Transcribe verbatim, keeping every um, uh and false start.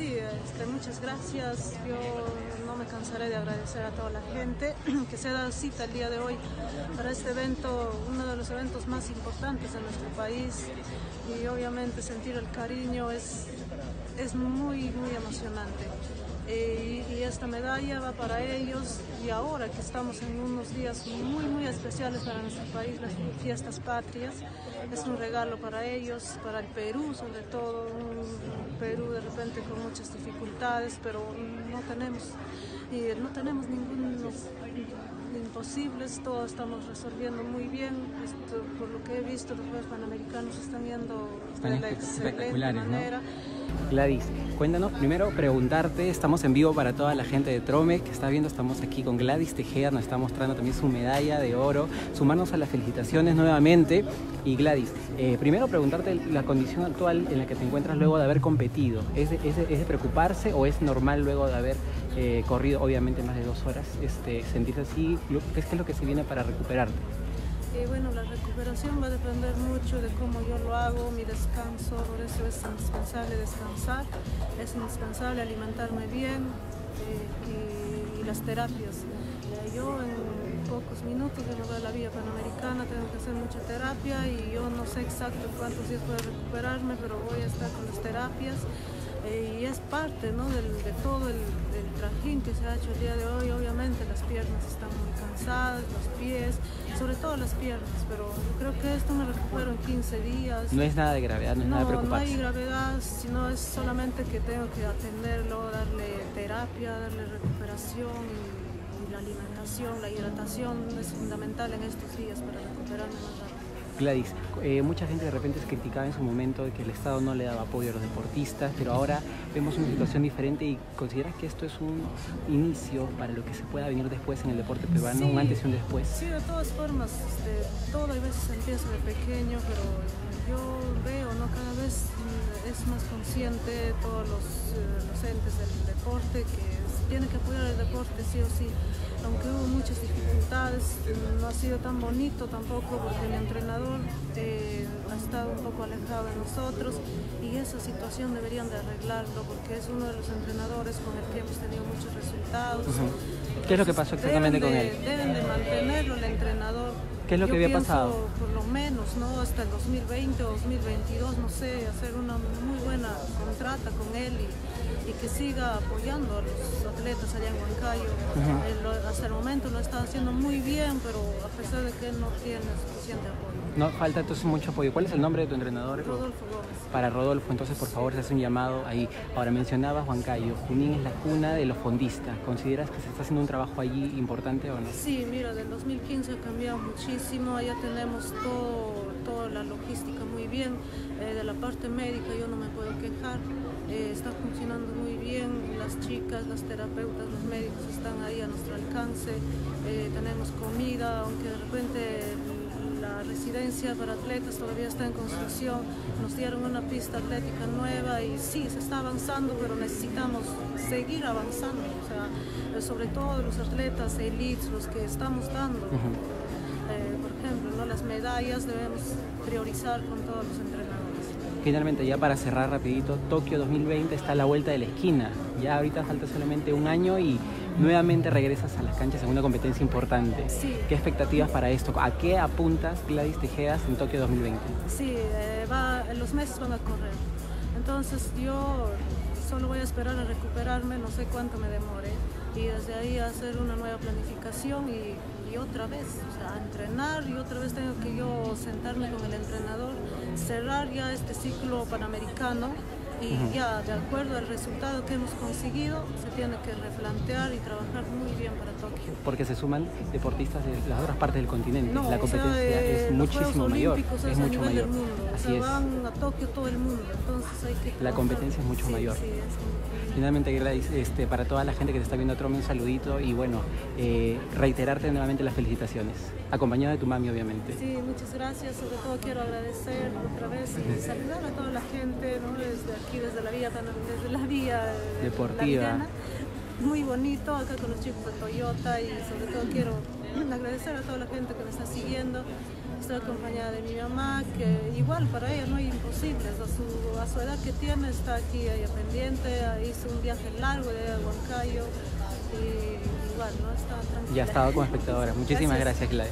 sí, este, muchas gracias. Yo no me cansaré de agradecer a toda la gente que se da cita el día de hoy para este evento, uno de los eventos más importantes de nuestro país, y obviamente sentir el cariño es, es muy, muy emocionante. Y, y esta medalla va para ellos, y ahora que estamos en unos días muy muy especiales para nuestro país, las fiestas patrias, es un regalo para ellos, para el Perú sobre todo, un Perú de repente con muchas dificultades, pero no tenemos, y no tenemos ningunos imposibles, todos estamos resolviendo muy bien. Esto, por lo que he visto, los Juegos Panamericanos están yendo de la excelente manera, ¿no? Gladys, cuéntanos, primero preguntarte, estamos en vivo para toda la gente de Trome que está viendo, estamos aquí con Gladys Tejeda, nos está mostrando también su medalla de oro, sumarnos a las felicitaciones nuevamente. Y Gladys, eh, primero preguntarte la condición actual en la que te encuentras luego de haber competido, ¿es de, es de, es de preocuparse o es normal luego de haber eh, corrido obviamente más de dos horas, este, sentirse así? ¿Qué es lo que se viene para recuperarte? Y bueno, la recuperación va a depender mucho de cómo yo lo hago, mi descanso, por eso es indispensable descansar, es indispensable alimentarme bien eh, y, y las terapias. Eh, yo en pocos minutos de lograr la vía panamericana tengo que hacer mucha terapia, y yo no sé exacto cuántos días voy a recuperarme, pero voy a estar con las terapias. Eh, y es parte, ¿no?, del, de todo el, del trajín que se ha hecho el día de hoy. Obviamente las piernas están muy cansadas, los pies, sobre todo las piernas, pero yo creo que esto me recupero en quince días. No es nada de gravedad, no es no, nada de preocuparse. No hay gravedad, sino es solamente que tengo que atenderlo, darle terapia, darle recuperación, y, y la alimentación, la hidratación es fundamental en estos días para recuperarme más rápido. Gladys, eh, mucha gente de repente es criticada en su momento de que el Estado no le daba apoyo a los deportistas, pero ahora vemos una situación diferente, y ¿consideras que esto es un inicio para lo que se pueda venir después en el deporte peruano, sí, un antes y un después? Sí, de todas formas, este, todo a veces empieza de pequeño, pero yo veo, ¿no?, cada vez es más consciente todos los, eh, los entes del deporte que tienen que apoyar el deporte sí o sí. Aunque hubo muchas dificultades, no ha sido tan bonito tampoco, porque el entrenador eh, ha estado un poco alejado de nosotros, y esa situación deberían de arreglarlo, porque es uno de los entrenadores con el que hemos tenido muchos resultados. Uh-huh. ¿Qué es lo que pasó exactamente de, con él? Deben de mantenerlo el entrenador. ¿Qué es lo que Yo había pasado? Por lo menos, ¿no?, hasta el dos mil veinte o dos mil veintidós, no sé, hacer una muy buena contrata con él, y, y que siga apoyando a los atletas allá en Huancayo. Uh-huh. Él lo, hasta el momento lo está haciendo muy bien, pero a pesar de que él no tiene suficiente apoyo. No, falta entonces mucho apoyo. ¿Cuál es el nombre de tu entrenador? Rodolfo Gómez. Para Rodolfo, entonces por favor, se hace un llamado ahí. Ahora, mencionabas Huancayo, Junín es la cuna de los fondistas. ¿Consideras que se está haciendo un trabajo allí importante o no? Sí, mira, del dos mil quince ha cambiado muchísimo. Allá tenemos todo, toda la logística muy bien, eh, de la parte médica yo no me puedo quejar, eh, está funcionando muy bien, las chicas, las terapeutas, los médicos están ahí a nuestro alcance, eh, tenemos comida, aunque de repente la residencia para atletas todavía está en construcción, nos dieron una pista atlética nueva, y sí, se está avanzando, pero necesitamos seguir avanzando, o sea, eh, sobre todo los atletas elites, los que estamos dando. Uh-huh. Eh, por ejemplo, ¿no?, las medallas debemos priorizar con todos los entrenadores. Finalmente, ya para cerrar rapidito, Tokio dos mil veinte está a la vuelta de la esquina. Ya ahorita falta solamente un año y nuevamente regresas a las canchas en una competencia importante. Sí. ¿Qué expectativas para esto? ¿A qué apuntas, Gladys Tejeda, en Tokio dos mil veinte? Sí, eh, va, los meses van a correr. Entonces yo solo voy a esperar a recuperarme, no sé cuánto me demore, y desde ahí hacer una nueva planificación y, y otra vez, o sea, entrenar, y otra vez tengo que yo sentarme con el entrenador, cerrar ya este ciclo panamericano, y uh-huh. ya de acuerdo al resultado que hemos conseguido se tiene que replantear y trabajar muy bien para Tokio. Porque se suman deportistas de las otras partes del continente, no, la competencia o sea, eh, es muchísimo mayor, es, es mucho mayor. Mundo, Así o sea, es. Van a Tokio todo el mundo, entonces hay que... La competencia es mucho sí, mayor. Sí, es... Finalmente, Gladys, este, para toda la gente que te está viendo, Trome, un saludito, y bueno, eh, reiterarte nuevamente las felicitaciones, acompañada de tu mami, obviamente. Sí, muchas gracias, sobre todo quiero agradecer otra vez y saludar a toda la gente, ¿no?, desde aquí, desde la vía, desde la vía deportiva. La muy bonito, acá con los chicos de Toyota, y sobre todo quiero agradecer a toda la gente que me está siguiendo, Estoy acompañada de mi mamá, que igual para ella no es imposible, a su, a su edad que tiene está aquí ella pendiente, hizo un viaje largo de Huancayo y igual, ¿no? Está tranquila. Ya estaba como espectadora. Muchísimas gracias, gracias Gladys.